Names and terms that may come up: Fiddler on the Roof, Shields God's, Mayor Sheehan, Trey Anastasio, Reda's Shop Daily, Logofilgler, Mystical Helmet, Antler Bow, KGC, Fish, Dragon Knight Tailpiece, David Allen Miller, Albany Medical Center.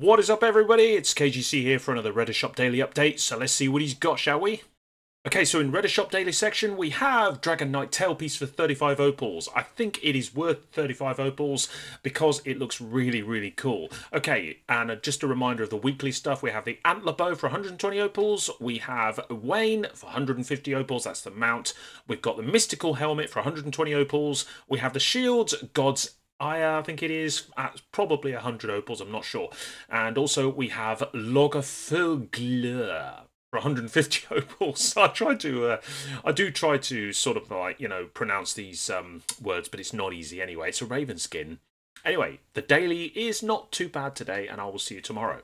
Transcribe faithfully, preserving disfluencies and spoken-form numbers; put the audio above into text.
What is up, everybody? It's K G C here for another Reda's Shop Daily update, so let's see what he's got, shall we? Okay, so in Reda's Shop Daily section, we have Dragon Knight Tailpiece for thirty-five opals. I think it is worth thirty-five opals because it looks really, really cool. Okay, and just a reminder of the weekly stuff, we have the Antler Bow for one hundred twenty opals. We have Wayne for one hundred fifty opals, that's the mount. We've got the Mystical Helmet for one hundred twenty opals. We have the Shields God's, I think it is at probably one hundred opals, I'm not sure. And also we have Logofilgler for one hundred fifty opals. I try to, uh, I do try to sort of like, you know, pronounce these um, words, but it's not easy anyway. It's a raven skin. Anyway, the daily is not too bad today, and I will see you tomorrow.